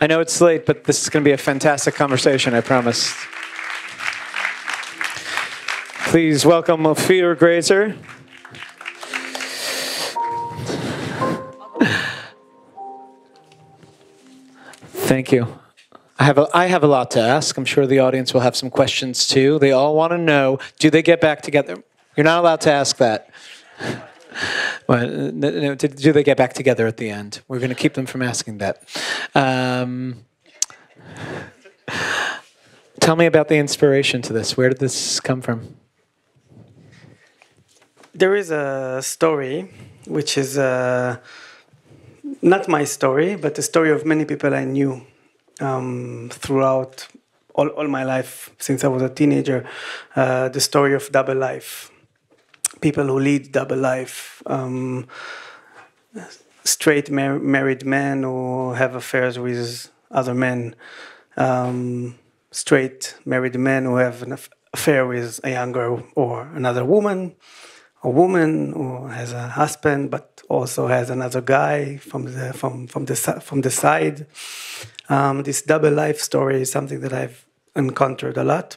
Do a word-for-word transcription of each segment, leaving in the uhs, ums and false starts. I know it's late, but this is going to be a fantastic conversation, I promise. Please welcome Ofir Graizer. Thank you. I have, a, I have a lot to ask. I'm sure the audience will have some questions too. They all want to know, do they get back together? You're not allowed to ask that. Well, no, do they get back together at the end? We're going to keep them from asking that. Um, tell me about the inspiration to this. Where did this come from? There is a story, which is uh, not my story, but the story of many people I knew um, throughout all, all my life, since I was a teenager, uh, the story of double life. People who lead double life, um, straight mar married men who have affairs with other men, um, straight married men who have an affair with a younger or another woman, a woman who has a husband but also has another guy from the from from the from the side. Um, this double life story is something that I've encountered a lot.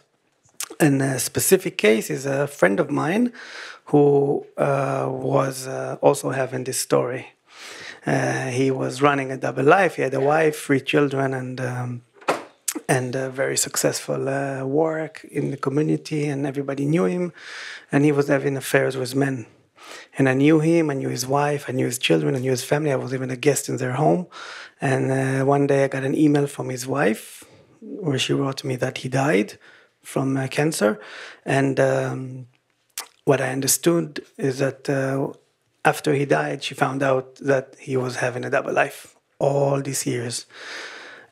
And a specific case is a friend of mine who uh, was uh, also having this story. Uh, he was running a double life. He had a wife, three children, and um, and a very successful uh, work in the community, and everybody knew him. And he was having affairs with men. And I knew him, I knew his wife, I knew his children, I knew his family. I was even a guest in their home. And uh, one day I got an email from his wife where she wrote to me that he died from uh, cancer. And um, what I understood is that uh, after he died, she found out that he was having a double life all these years.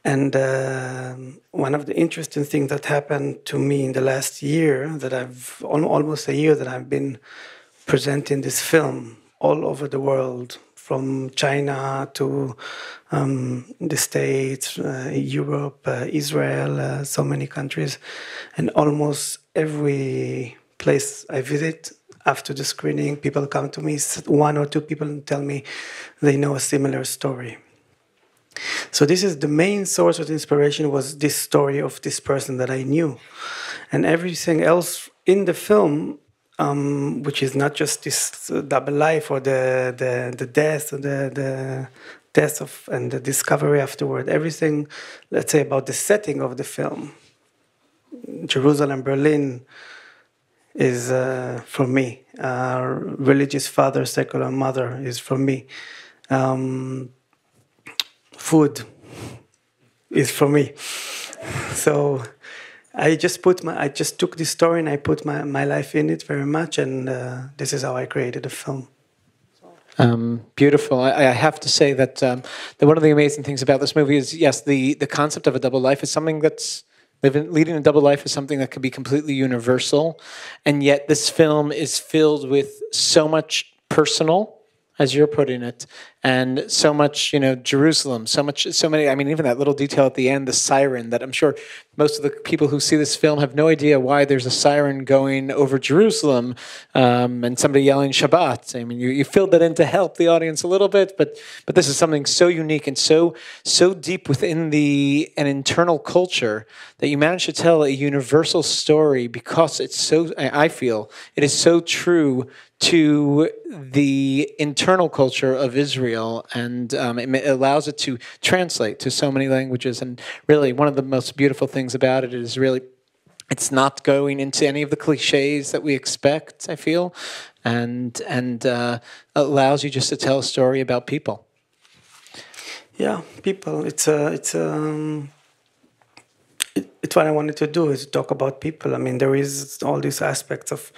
And uh, one of the interesting things that happened to me in the last year, that I've almost a year that I've been presenting this film all over the world, from China to um, the States, uh, Europe, uh, Israel, uh, so many countries. And almost every place I visit, after the screening, people come to me, one or two people, and tell me they know a similar story. So this is the main source of inspiration, was this story of this person that I knew. And everything else in the film, Um, which is not just this uh, double life or the the the death, or the the death of and the discovery afterward. Everything, let's say, about the setting of the film, Jerusalem, Berlin, is uh, for me. Uh, religious father, secular mother is for me. Um, food is for me. So I just put my, I just took this story and I put my, my life in it very much, and uh, this is how I created a film. Um, beautiful. I, I have to say that, um, that one of the amazing things about this movie is, yes, the, the concept of a double life is something that's, leading a double life is something that could be completely universal, and yet this film is filled with so much personal, as you're putting it, and so much, you know, Jerusalem, so much, so many, I mean, even that little detail at the end, the siren, that I'm sure most of the people who see this film have no idea why there's a siren going over Jerusalem, um, and somebody yelling Shabbat. I mean, you, you filled that in to help the audience a little bit, but but this is something so unique and so so deep within the an internal culture that you manage to tell a universal story, because it's so, I feel, it is so true to the internal culture of Israel, and um, it allows it to translate to so many languages. And really, one of the most beautiful things about it is really, it's not going into any of the cliches that we expect, I feel, and and uh, allows you just to tell a story about people. Yeah, people. It's a. It's a. It's what I wanted to do, is talk about people. I mean, there is all these aspects of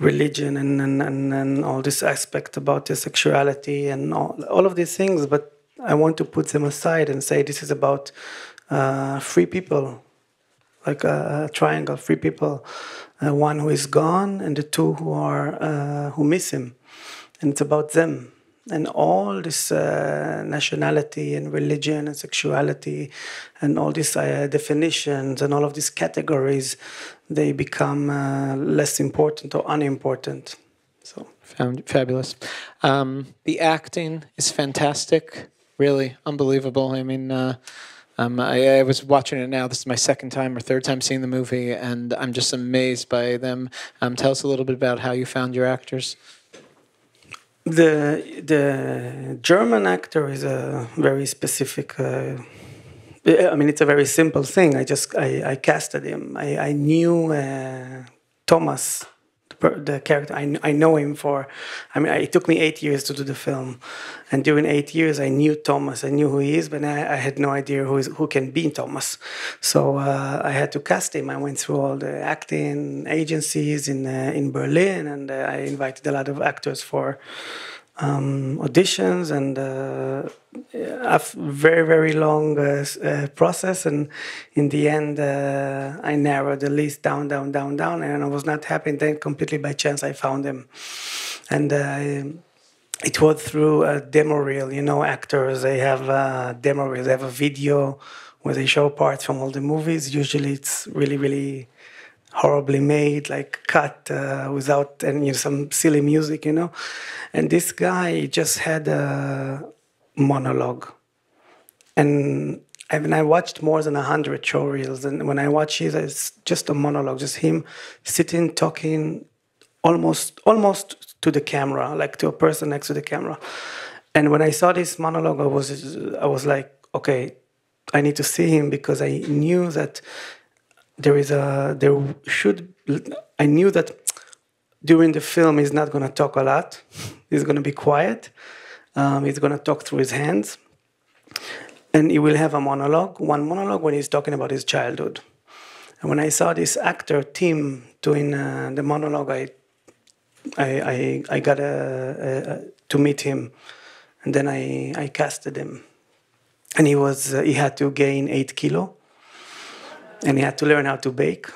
religion and and, and, and all this aspect about the sexuality and all, all of these things, but I want to put them aside and say this is about uh, three people, like a, a triangle, three people, uh, one who is gone and the two who are uh, who miss him, and it's about them. And all this uh, nationality and religion and sexuality and all these uh, definitions and all of these categories, they become uh, less important or unimportant. So, fabulous. Um, the acting is fantastic. really unbelievable. I mean, uh, um, I, I was watching it now. This is my second time or third time seeing the movie, and I'm just amazed by them. Um, tell us a little bit about how you found your actors. The the German actor is a very specific. Uh, I mean, it's a very simple thing. I just I, I casted him. I I knew uh, Thomas, the character. I I know him for. I mean, it took me eight years to do the film, and during eight years, I knew Thomas. I knew who he is, but I, I had no idea who is who can be Thomas. So uh, I had to cast him. I went through all the acting agencies in uh, in Berlin, and uh, I invited a lot of actors for um, auditions, and uh, a very very long uh, uh, process. And in the end, uh, I narrowed the list down, down, down, down, and I was not happy. And then completely by chance, I found him, and. Uh, It was through a demo reel, you know, actors, they have a demo reel, they have a video where they show parts from all the movies. Usually it's really, really horribly made, like cut uh, without and you know, some silly music, you know. And this guy just had a monologue. And I mean, I watched more than a hundred show reels. And when I watch it, it's just a monologue, just him sitting, talking, almost, almost, to the camera, like to a person next to the camera. And when I saw this monologue, I was, I was like, okay, I need to see him, because I knew that there is a, there should, I knew that during the film he's not gonna talk a lot, he's gonna be quiet, um, he's gonna talk through his hands, and he will have a monologue, one monologue when he's talking about his childhood. And when I saw this actor, Tim, doing uh, the monologue, I I, I, I got uh, uh, to meet him, and then I, I casted him. And he, was, uh, he had to gain eight kilo, and he had to learn how to bake.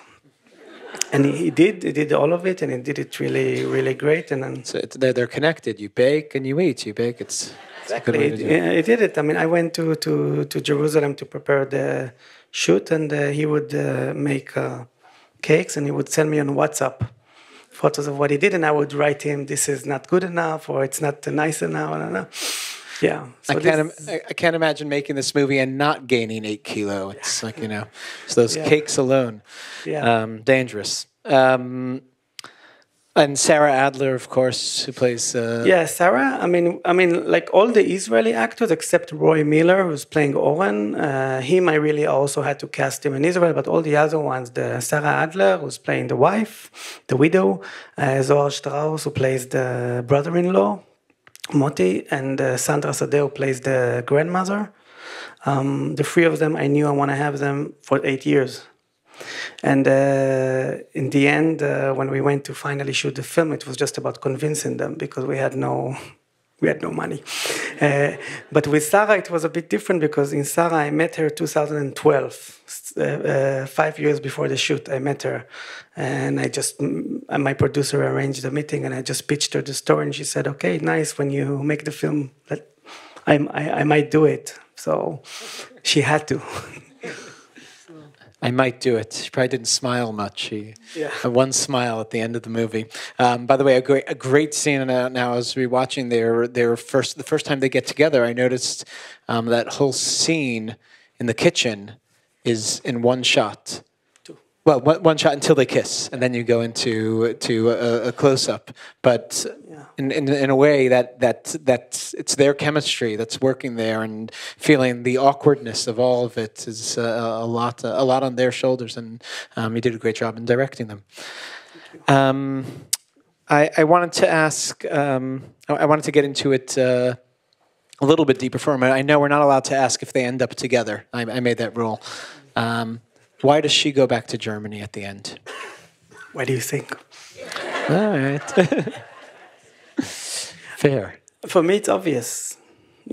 And he, he did, he did all of it, and he did it really, really great. And then, so they're, they're connected. You bake and you eat. You bake, it's, exactly. It's a good way to do it. Yeah, he did it. I mean, I went to, to, to Jerusalem to prepare the shoot, and uh, he would uh, make uh, cakes, and he would send me on WhatsApp photos of what he did, and I would write him, this is not good enough, or it's not nice enough. I don't know. Yeah. So I, can't im I can't imagine making this movie and not gaining eight kilo. It's like, you know, so those yeah. cakes alone. Yeah. Um, dangerous. Um, and Sarah Adler, of course, who plays... Uh, yeah, Sarah. I mean, I mean, like all the Israeli actors, except Roy Miller, who's playing Oren. Uh, him, I really also had to cast him in Israel, but all the other ones, the Sarah Adler, who's playing the wife, the widow, uh, Zohar Strauss, who plays the brother-in-law, Moti, and uh, Sandra Sadeo plays the grandmother. Um, the three of them, I knew I want to have them for eight years. And uh, in the end, uh, when we went to finally shoot the film, it was just about convincing them, because we had no, we had no money. Uh, but with Sarah, it was a bit different, because in Sarah, I met her in two thousand twelve, uh, uh, five years before the shoot. I met her, and I just, my producer arranged a meeting, and I just pitched her the story, and she said, "Okay, nice. When you make the film, let, I, I, I might do it." So she had to. I might do it. She probably didn't smile much. She yeah. had one smile at the end of the movie. Um, by the way, a great, a great scene. And now, as rewatching their their first the first time they get together, I noticed um, that whole scene in the kitchen is in one shot. Two. Well, one, one shot until they kiss, and then you go into to a, a close up. But yeah. in, in in a way that that that it's their chemistry that's working there, and feeling the awkwardness of all of it is uh, a lot a lot on their shoulders, and um, you did a great job in directing them. Um, I I wanted to ask um, I wanted to get into it. Uh, A little bit deeper for him. I know we're not allowed to ask if they end up together. I, I made that rule. Um, why does she go back to Germany at the end? What do you think? All right. Fair. For me, it's obvious.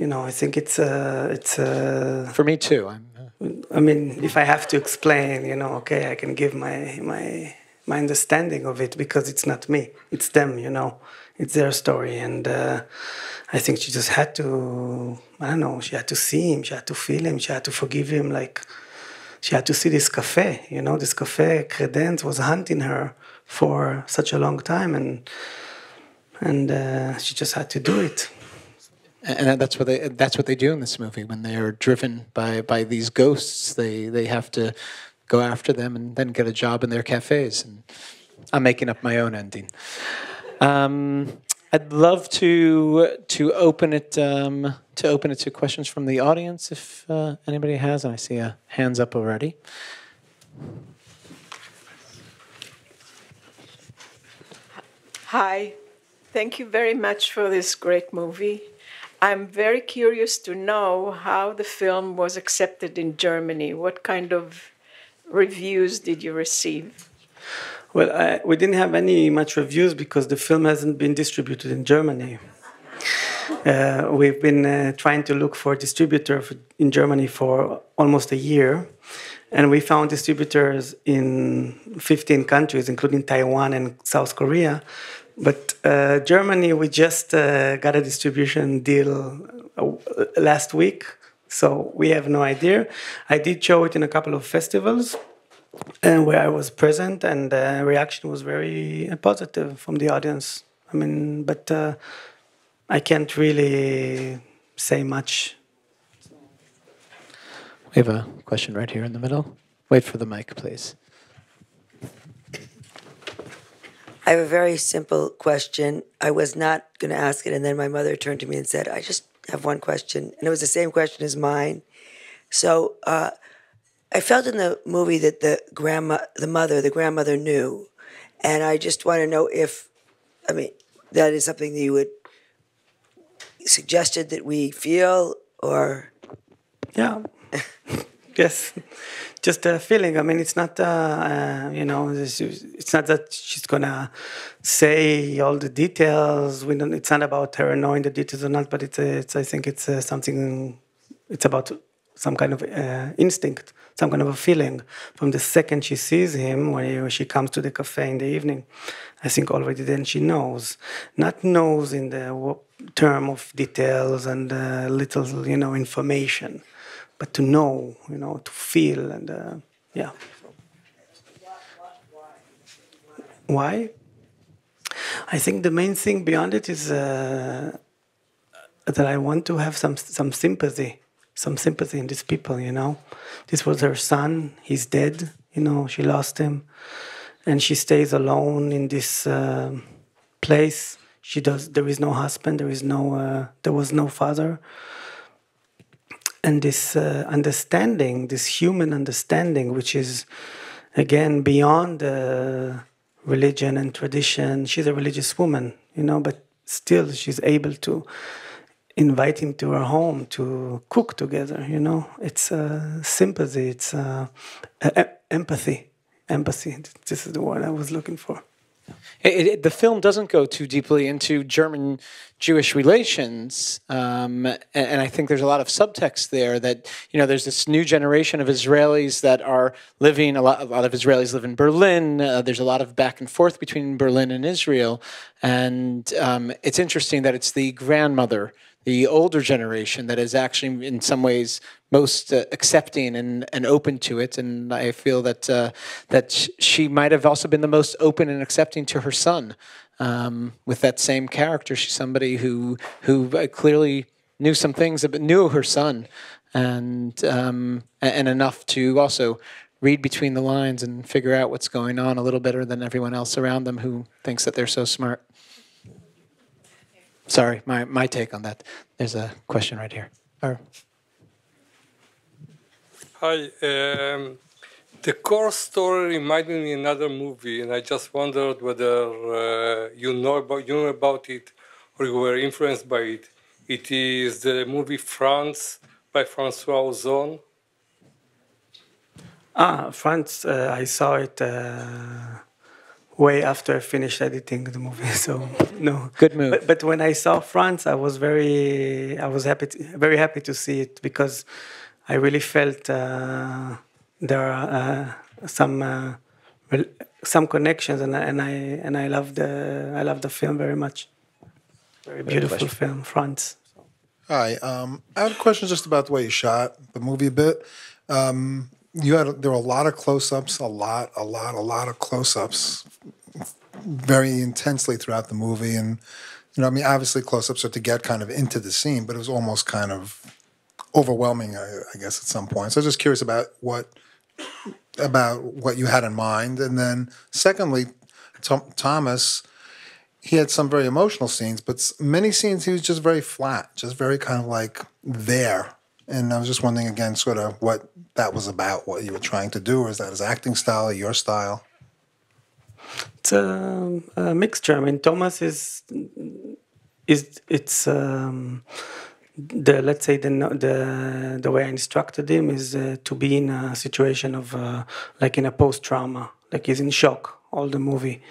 You know, I think it's uh, it's. Uh, for me too. I'm, uh, I mean, if I have to explain, you know, okay, I can give my my my understanding of it, because it's not me, it's them. You know, it's their story, and. Uh, I think she just had to, I don't know, she had to see him, she had to feel him, she had to forgive him. Like, she had to see this cafe, you know, this cafe, Credence, was hunting her for such a long time, and and uh, she just had to do it. And that's what they that's what they do in this movie. When they are driven by by these ghosts, they they have to go after them and then get a job in their cafes. And I'm making up my own ending. Um, I'd love to to open it um, to open it to questions from the audience if uh, anybody has. And I see a hands up already. Hi, thank you very much for this great movie. I'm very curious to know how the film was accepted in Germany. What kind of reviews did you receive? Well, I, we didn't have any much reviews because the film hasn't been distributed in Germany. Uh, we've been uh, trying to look for a distributor in Germany for almost a year. And we found distributors in fifteen countries, including Taiwan and South Korea. But uh, Germany, we just uh, got a distribution deal uh, last week, so we have no idea. I did show it in a couple of festivals and where I was present, and the reaction was very positive from the audience. I mean, but uh, I can't really say much. We have a question right here in the middle. Wait for the mic, please. I have a very simple question. I was not going to ask it, and then my mother turned to me and said, I just have one question. And it was the same question as mine. So uh, I felt in the movie that the grandma, the mother, the grandmother knew. And I just want to know if, I mean, that is something that you would suggested that we feel, or? Yeah. Yes, just a feeling. I mean, it's not, uh, uh, you know, it's not that she's gonna say all the details. We don't. It's not about her knowing the details or not. But it's, it's I think it's uh, something. It's about some kind of uh, instinct, some kind of a feeling. From the second she sees him, when, he, when she comes to the cafe in the evening, I think already then she knows. Not knows in the term of details and uh, little, you know, information. But to know, you know, to feel, and uh, yeah. Why? I think the main thing beyond it is uh, that I want to have some some sympathy, some sympathy in these people. You know, this was her son. He's dead. You know, she lost him, and she stays alone in this uh, place. She does. There is no husband. There is no. Uh, there was no father. And this uh, understanding, this human understanding, which is, again, beyond uh, religion and tradition. She's a religious woman, you know, but still she's able to invite him to her home to cook together, you know. It's uh, sympathy, it's uh, uh, empathy. Empathy, this is the word I was looking for. It, it, the film doesn't go too deeply into German-Jewish relations, um, and, and I think there's a lot of subtext there that, you know, there's this new generation of Israelis that are living, a lot, a lot of Israelis live in Berlin, uh, there's a lot of back and forth between Berlin and Israel, and um, it's interesting that it's the grandmother, the older generation, that is actually in some ways most uh, accepting and, and open to it. And I feel that uh, that sh she might have also been the most open and accepting to her son um, with that same character. She's somebody who who clearly knew some things, but knew her son and, um, and enough to also read between the lines and figure out what's going on a little better than everyone else around them who thinks that they're so smart. Sorry, my, my take on that. There's a question right here. Or... Hi. Um, the core story reminded me of another movie, and I just wondered whether uh, you know about you know about it or you were influenced by it. It is the movie Frantz by François Ozon. Ah, Frantz. Uh, I saw it. Uh... Way after I finished editing the movie, so no. Good move. But, but when I saw Frantz, I was very, I was happy, to, very happy to see it because I really felt uh, there are uh, some uh, some connections, and I, and I and I love the I love the film very much. Very beautiful film, Frantz. Hi, um, I have a question just about the way you shot the movie a bit. Um, You had there were a lot of close-ups, a lot, a lot, a lot of close-ups, very intensely throughout the movie, and You know, I mean, obviously close-ups are to get kind of into the scene, but it was almost kind of overwhelming, I, I guess, at some point. So I was just curious about what about what you had in mind. And then secondly, Tom, Thomas, he had some very emotional scenes, but many scenes he was just very flat, just very kind of like there. And I was just wondering, again, sort of what that was about, what you were trying to do, or is that his acting style or your style? It's a, a mixture. I mean, Thomas is, is it's um, the let's say the the the way I instructed him is uh, to be in a situation of uh, like in a post-trauma, like he's in shock all the movie,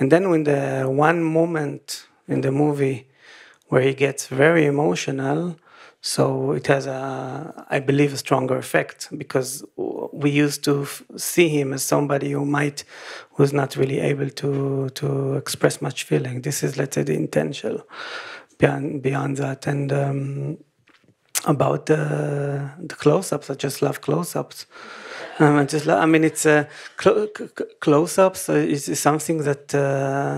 and then when the one moment in the movie where he gets very emotional. So it has, a, I believe, a stronger effect because we used to f see him as somebody who might, who's not really able to to express much feeling. This is, let's say, the intention beyond, beyond that. And um, about the, the close-ups, I just love close-ups. Um, I just, love, I mean, it's uh, cl close-ups is, is something that uh,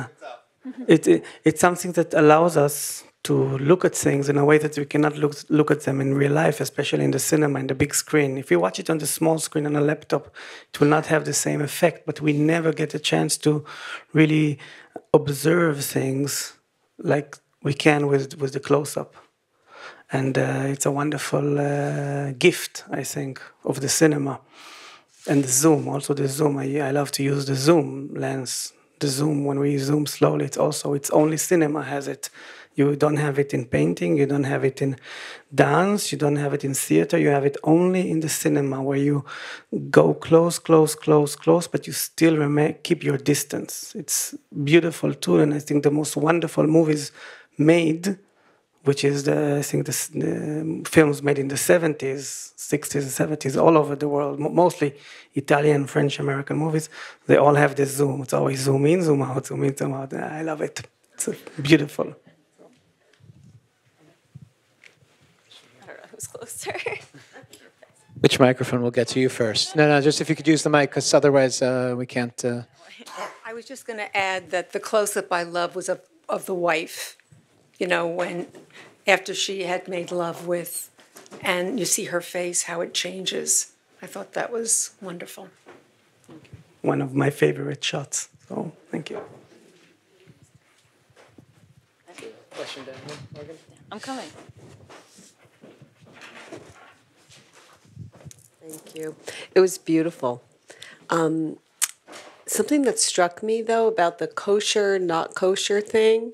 it, it it's something that allows us to look at things in a way that we cannot look, look at them in real life, especially in the cinema, in the big screen. If you watch it on the small screen on a laptop, it will not have the same effect, but we never get a chance to really observe things like we can with, with the close-up. And uh, it's a wonderful uh, gift, I think, of the cinema. And the zoom, also the zoom. I, I love to use the zoom lens. The zoom, when we zoom slowly, it's also, it's only cinema has it. You don't have it in painting, you don't have it in dance, you don't have it in theater, you have it only in the cinema where you go close, close, close, close, but you still remain, keep your distance. It's beautiful too, and I think the most wonderful movies made, which is, the, I think, the, the films made in the seventies, sixties and seventies all over the world, mostly Italian, French, American movies, they all have this zoom. It's always zoom in, zoom out, zoom in, zoom out. I love it. It's beautiful. Closer. Which microphone will get to you first? No, no, just if you could use the mic, because otherwise uh, we can't. Uh... I was just going to add that the close-up I love was of, of the wife, you know, when after she had made love with, and you see her face, how it changes. I thought that was wonderful. Thank you. One of my favorite shots. So, thank you. Question down here, Morgan? I'm coming. Thank you. It was beautiful. Um, something that struck me, though, about the kosher, not kosher thing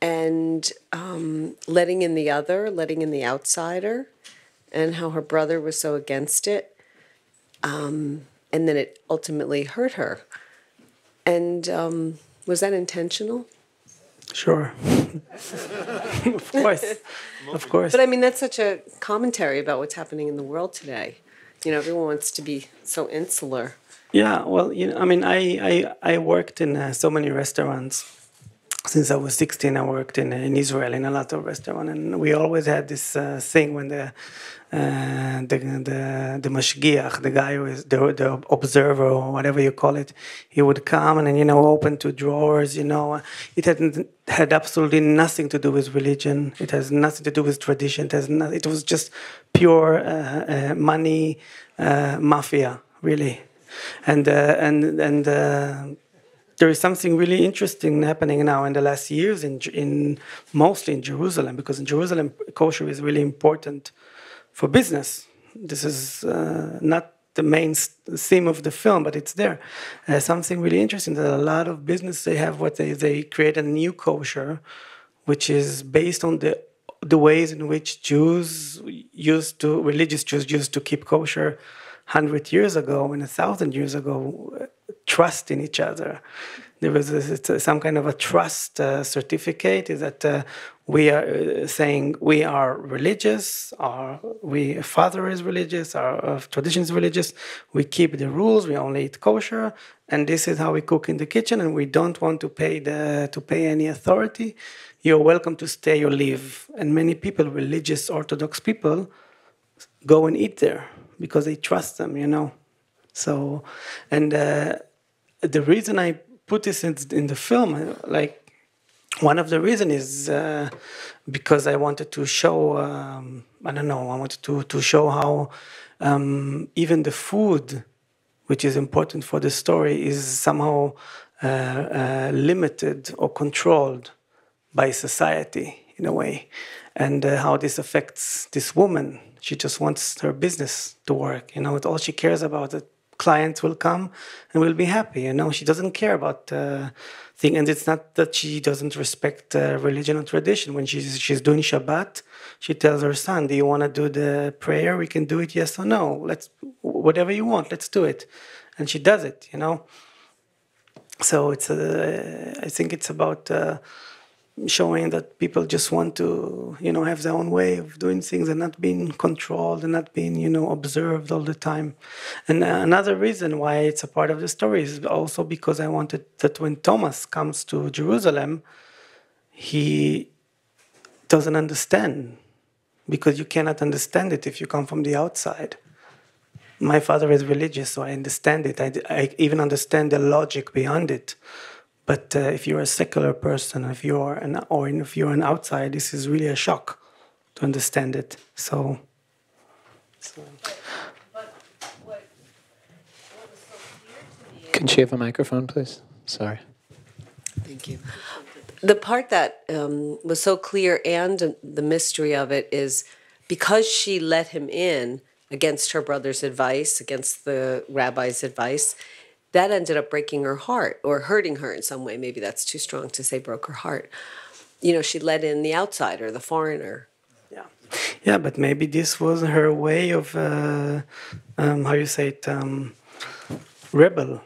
and um, letting in the other, letting in the outsider, and how her brother was so against it. Um, and then it ultimately hurt her. And um, was that intentional? Sure. Of course. Of course. But, I mean, that's such a commentary about what's happening in the world today. You know, everyone wants to be so insular. Yeah, well, you know, I mean, I I, I worked in uh, so many restaurants. Since I was sixteen, I worked in in Israel in a lot of restaurants, and we always had this uh, thing when the uh, the the the mashgiach, the guy who is the the observer or whatever you call it, he would come and you know open two drawers. You know, it hadn't had absolutely nothing to do with religion. It has nothing to do with tradition. It has not, It was just pure uh, uh, money uh, mafia, really, and uh, and and. Uh, There is something really interesting happening now in the last years, in, in mostly in Jerusalem, because in Jerusalem, kosher is really important for business. This is uh, not the main theme of the film, but it's there. Uh, something really interesting that a lot of business, they have what they, they create a new kosher, which is based on the the ways in which Jews used to, religious Jews used to keep kosher a hundred years ago and a thousand years ago. Trust in each other. There was a, some kind of a trust uh, certificate that uh, we are saying we are religious, our we, father is religious, our uh, tradition is religious, we keep the rules, we only eat kosher, and this is how we cook in the kitchen, and we don't want to pay, the, to pay any authority. You're welcome to stay or leave. And many people, religious Orthodox people, go and eat there because they trust them, you know. So, and uh, the reason I put this in, in the film, like One of the reasons is uh, because I wanted to show, um, I don't know, I wanted to, to show how um, even the food, which is important for the story, is somehow uh, uh, limited or controlled by society in a way, and uh, how this affects this woman. She just wants her business to work, you know, all she cares about is that clients will come and will be happy, you know. She doesn't care about uh, thing, and it's not that she doesn't respect uh, religion or tradition. When she's, she's doing Shabbat, she tells her son, do you want to do the prayer? We can do it, yes or no. Let's, whatever you want, let's do it. And she does it, you know. So it's, uh, I think it's about uh, showing that people just want to, you know, have their own way of doing things and not being controlled and not being, you know, observed all the time. And another reason why it's a part of the story is also because I wanted that when Thomas comes to Jerusalem, he doesn't understand, because you cannot understand it if you come from the outside. My father is religious, so I understand it. I, I even understand the logic behind it. But uh, if you're a secular person, if you're an, or if you're an outsider, this is really a shock to understand it. So, so. But, but what, what was so clear to me? Can she have a microphone, please? Sorry. Thank you. The part that um, was so clear, and the mystery of it, is because she let him in against her brother's advice, against the rabbi's advice, that ended up breaking her heart, or hurting her in some way. Maybe that's too strong to say broke her heart. You know, she let in the outsider, the foreigner. Yeah, yeah, but maybe this was her way of, uh, um, how you say it, um, rebel.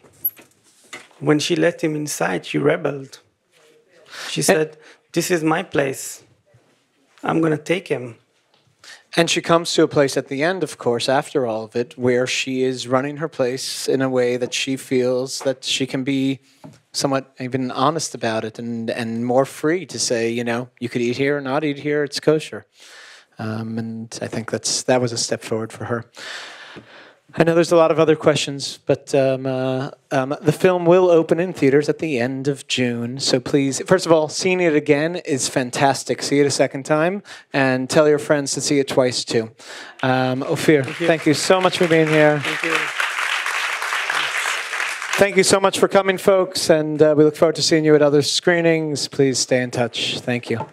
When she let him inside, she rebelled. She said, this is my place. I'm going to take him. And she comes to a place at the end, of course, after all of it, where she is running her place in a way that she feels that she can be somewhat even honest about it, and, and more free to say, you know, you could eat here or not eat here, it's kosher. Um, and I think that's, that was a step forward for her. I know there's a lot of other questions, but um, uh, um, the film will open in theaters at the end of June. So please, first of all, seeing it again is fantastic. See it a second time, and tell your friends to see it twice too. Um, Ofir, thank you. Thank you so much for being here. Thank you. Thank you so much for coming, folks, and uh, we look forward to seeing you at other screenings. Please stay in touch. Thank you.